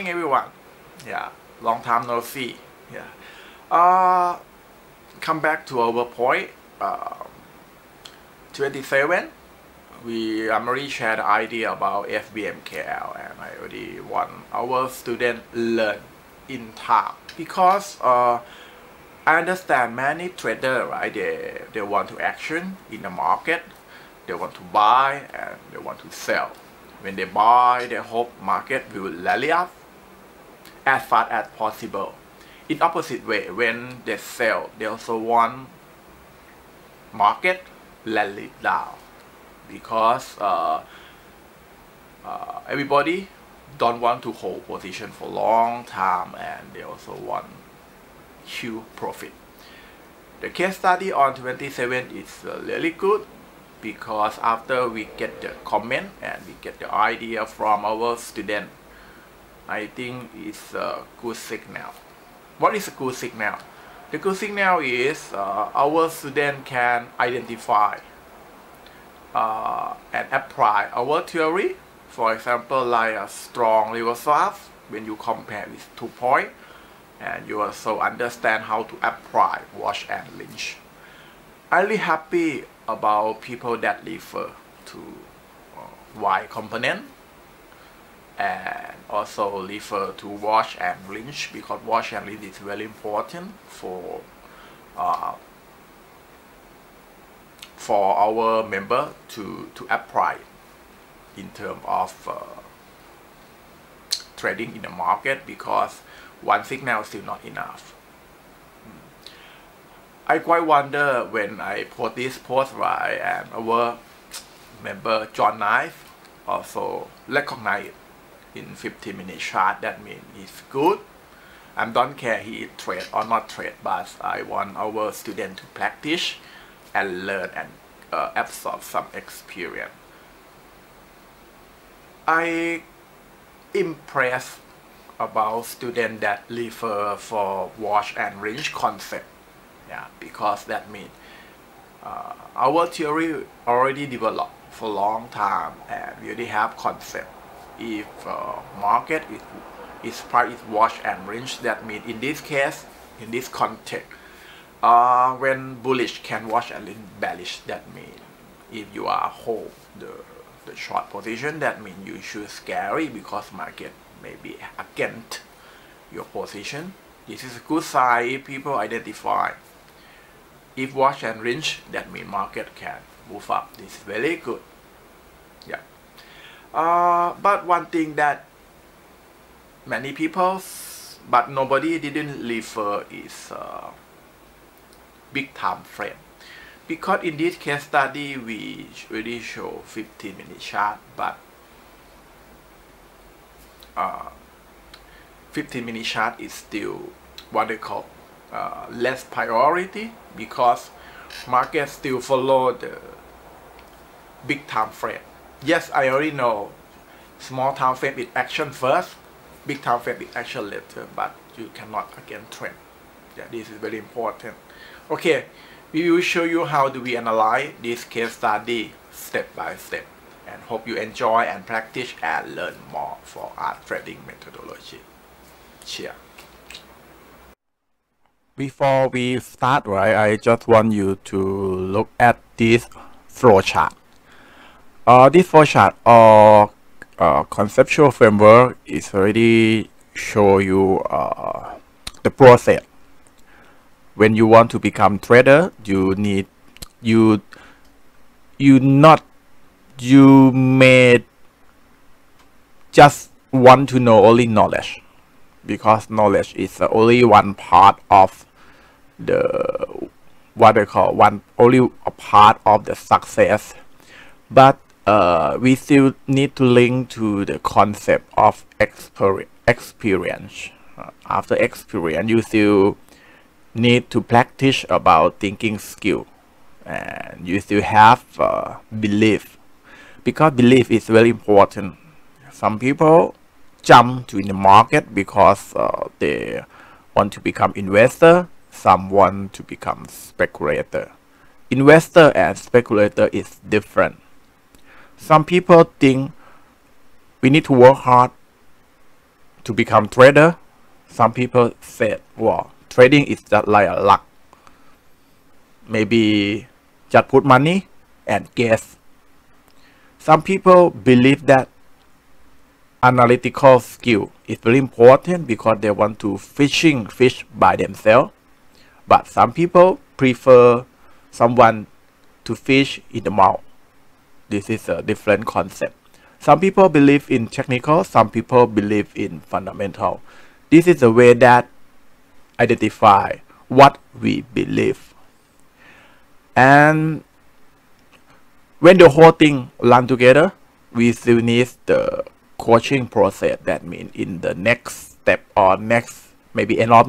morning, everyone. Yeah, long time no see. Yeah, come back to our point 27. I already shared the idea about FBMKL, and I already want our students learn in time, because I understand many traders, right? They want to action in the market, they want to buy and they want to sell. When they buy, they hope market will rally up as fast as possible. In opposite way, when they sell, they also want market rally down, because everybody don't want to hold position for long time, and they also want huge profit. The case study on 27 is really good, because after we get the comment and we get the idea from our student, I think it's a good signal. What is a good signal? The good signal is our student can identify and apply our theory. For example, like a strong reversal when you compare with 2 points, and you also understand how to apply watch and lynch. I'm really happy about people that refer to Y component and also refer to watch and lynch, because watch and lynch is very important for our member to apply in terms of trading in the market, because one signal is still not enough. I quite wonder when I put this post, right, and our member John Knight also recognized in 15 minute chart. That means it's good. I don't care he trade or not trade, but I want our student to practice and learn and absorb some experience. I impressed about students that refer for watch and range concept. Yeah, because that means our theory already developed for a long time, and we already have concept. If market is price is watch and range, that means in this case, in this context, when bullish can watch and bearish, that means if you are hold the short position, that means you should scary, because market may be against your position. This is a good sign if people identify. If watch and range, that means market can move up. This is very good. Yeah. But one thing that many people, but nobody didn't refer is big time frame. Because in this case study, we really show 15 minute chart, but 15 minute chart is still what they call less priority, because market still follow the big time frame. Yes, I already know small time frame is action first, big time frame is action later, but you cannot again trend. Yeah, this is very important. Okay, we will show you how do we analyze this case study step by step, and hope you enjoy and practice and learn more for art trading methodology. Cheers. Before we start, right, I just want you to look at this flow chart. This flow chart or conceptual framework is already show you the process. When you want to become trader, you need you may just want to know only knowledge, because knowledge is only one part of the what we call only a part of the success, but we still need to link to the concept of experience. After experience, you still need to practice about thinking skill, and you still have belief, because belief is very important. Some people jump to in the market because they want to become investor. Some want to become speculator. Investor and speculator is different. Some people think we need to work hard to become trader, some people said, well, trading is just like a luck. Maybe just put money and guess. Some people believe that analytical skill is very important because they want to fish by themselves. But some people prefer someone to fish in the mouth. This is a different concept. Some people believe in technical, some people believe in fundamental. This is the way that identify what we believe. And when the whole thing runs together, we still need the coaching process. That means in the next step or next, maybe end of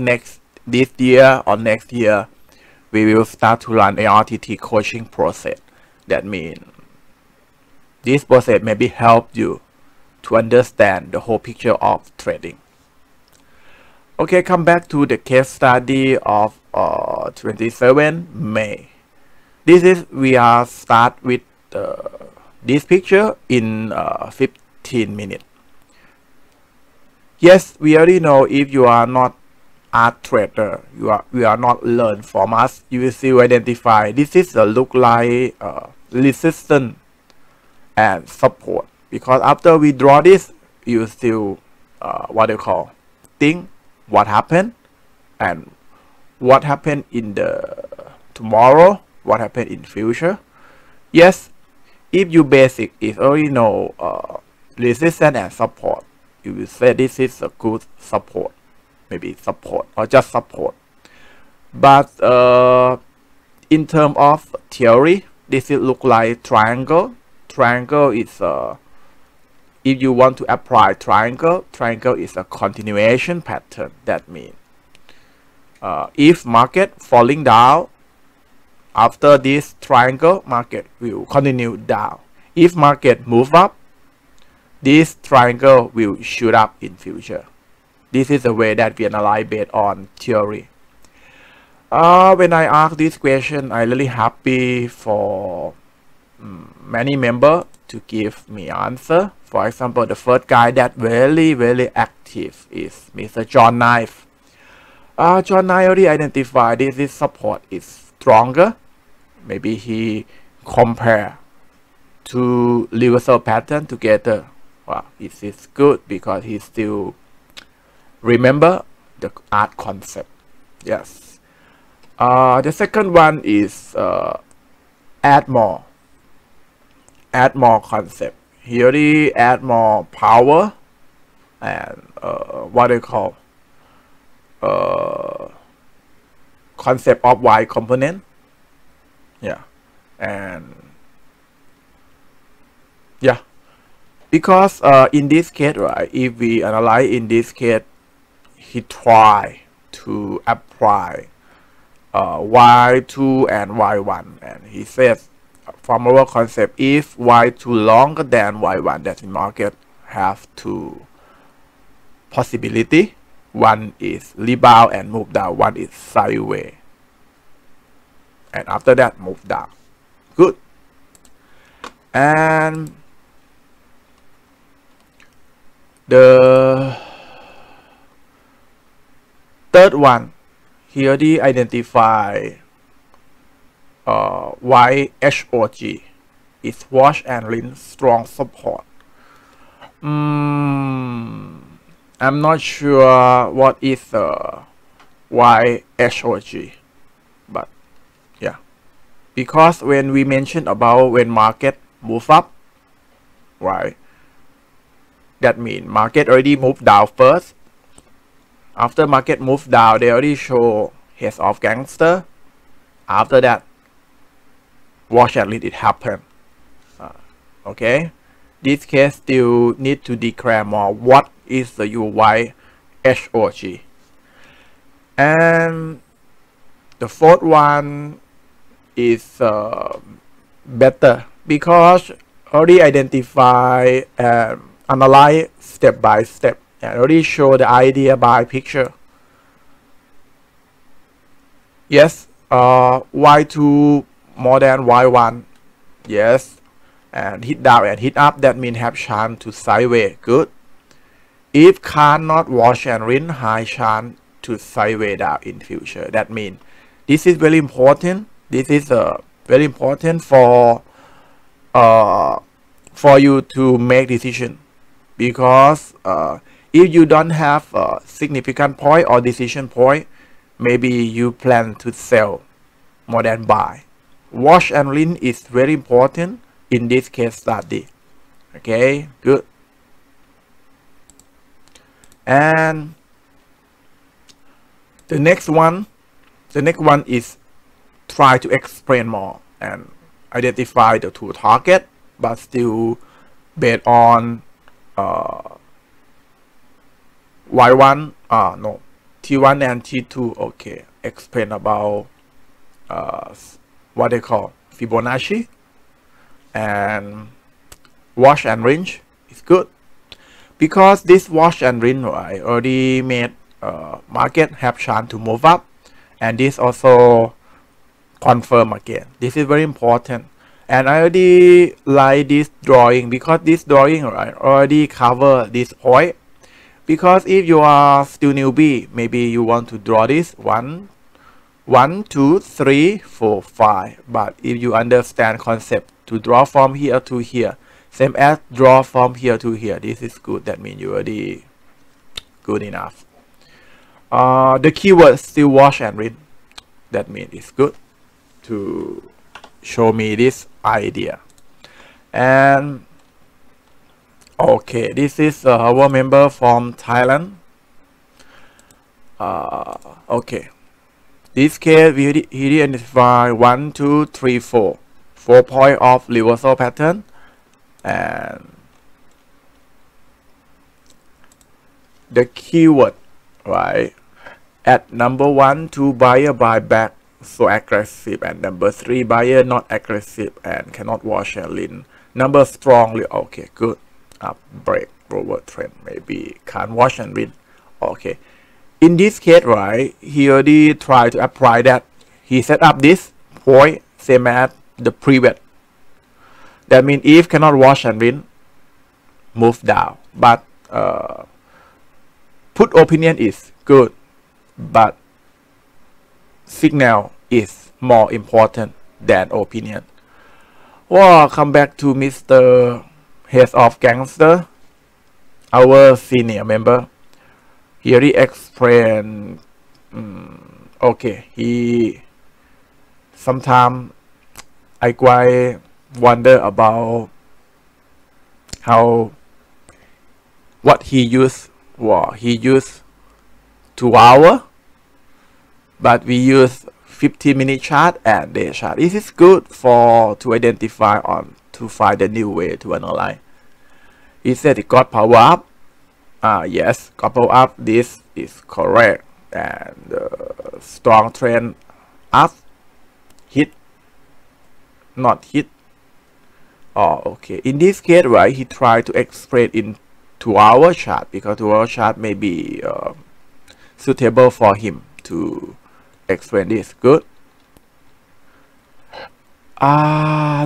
this year or next year, we will start to run ARTT coaching process. That means this process maybe help you to understand the whole picture of trading. Okay, come back to the case study of 27 May. This is, we are start with this picture in 15 minutes. Yes, we already know if you are not art trader, we are not learned from us, you will still identify this is a look like resistance and support, because after we draw this, you still what you call think what happened and what happened in the tomorrow, what happened in future. Yes, if you basic is already know resistance and support, you will say this is a good support, maybe support or just support. But in terms of theory, this is look like triangle. Triangle is if you want to apply triangle, triangle is a continuation pattern. That means if market falling down, after this triangle, market will continue down. If market move up, this triangle will shoot up in future. This is the way that we analyze based on theory. When I ask this question, I'm really happy for many members to give me answer. For example, the first guy that very, very active is Mr. John Knight. John Knight already identified this support is stronger. Maybe he compare two reversal pattern together. Wow, this is good because he still remember the art concept. Yes. The second one is add more. Add more concept. He already add more power and what they call concept of Y component. Yeah, and yeah, because in this case, right, if we analyze in this case, he try to apply Y2 and Y1, and he says from our concept, if Y2 longer than Y1, that the market have two possibility. One is rebound and move down, one is sideways, and after that move down. Good. And the third one, he already identify YHOG is wash and rinse strong support. I'm not sure what is YHOG, but yeah, because when we mentioned about when market move up, right, that means market already moved down first. After market moved down, they already show heads of gangster. After that, watch and let it happen. Okay, this case still need to declare more what is the YHOG. And the fourth one is better because already identify and analyze step by step and already show the idea by picture. Yes, Y2 more than Y1, yes, and hit down and hit up, that means have chance to sideways. Good. if cannot wash and rinse, high chance to sideways down in future. That means this is very important. This is very important for you to make decision, because if you don't have a significant point or decision point, maybe you plan to sell more than buy. Wash and rinse is very important in this case study. Okay, good. And the next one is try to explain more and identify the two target, but still based on T1 and T2. Okay, explain about what they call Fibonacci, and wash and rinse is good, because this wash and rinse, right, already made market have chance to move up, and this also confirm again. This is very important, and I already like this drawing, because this drawing, right, already cover this point. Because if you are still newbie, maybe you want to draw this 1, 1, 2, 3, 4, 5. But if you understand concept to draw from here to here, same as draw from here to here, this is good. That means you already good enough. The keyword still wash and rinse. That means it's good to show me this idea. And okay, this is our member from Thailand. Okay, this case he identified 1, 2, 3, 4, 4 points of reversal pattern, and the keyword, right, at number 1, 2 buyer buy back so aggressive, and number 3 buyer not aggressive and cannot wash and rinse. Number strongly, okay, good. Up break forward trend, maybe can't wash and rinse. Okay, in this case, right, he already tried to apply that. He set up this point same as the previous. That means if cannot wash and rinse, move down. But put opinion is good, but signal is more important than opinion. Well, come back to Mr. Head of Gangster, our senior member. He already explained. Okay, he sometimes I quite wonder about how what he used. Well, he used 2 hours, but we use 50-minute chart and day chart. This is good for to identify on to find the new way to analyze. He said it got power up. Yes, got power up. This is correct, and strong trend up, hit, not hit. Oh, okay. In this case, right, he tried to explain in 2 hour chart, because 2 hour chart may be suitable for him to explain this. Good.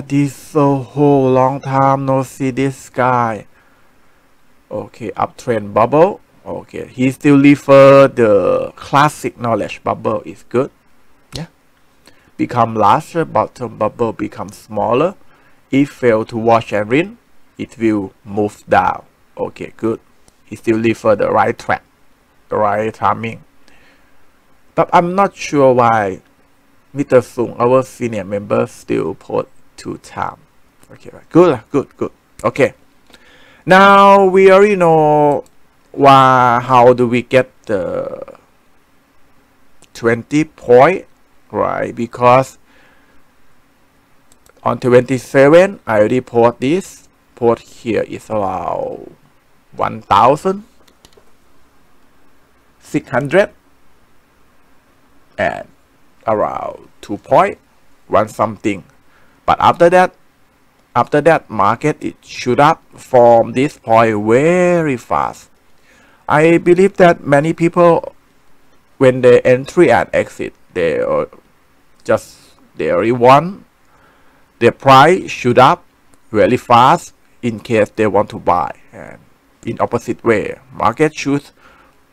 This so whole long time no see this guy. Okay, uptrend bubble. Okay, he still refer the classic knowledge bubble is good. Yeah, become larger, bottom bubble become smaller. If fail to wash and rinse, it will move down. Okay, good. He still refer the right track, the right timing. But I'm not sure why Mr. Sung, our senior member, still put 2 times. Okay, right. Good, good, good. Okay. Now we already know why, how do we get the 20 point, right? Because on 27, I already put this. Put here is around 1,600. And around 2 point, 1 something. But after that market it shoot up from this point very fast. I believe that many people when they entry and exit, they already want the price shoot up very fast in case they want to buy, and in opposite way. Market should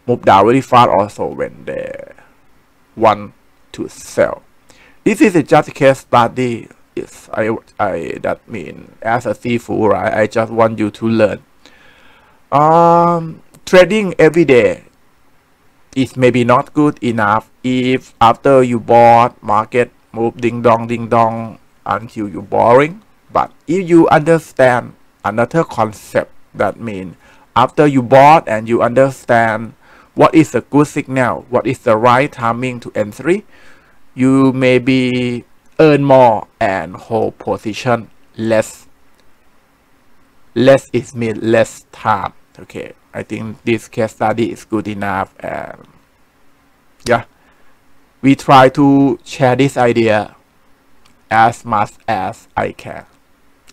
move down very fast also when they want to sell. This is just a case study. Yes, I that mean as a seafood, right? I just want you to learn. Trading every day is maybe not good enough if after you bought market move ding dong until you're boring. But if you understand another concept, that means after you bought and you understand what is a good signal, what is the right timing to entry, you may be earn more and hold position less. Less is mean less time. Okay, I think this case study is good enough, and yeah, we try to share this idea as much as I can.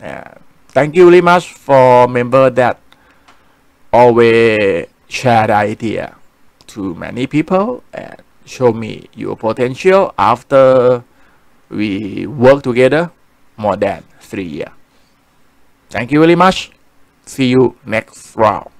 And thank you very much for members that always share the idea to many people and show me your potential after we work together more than 3 years. Thank you very much. See you next round.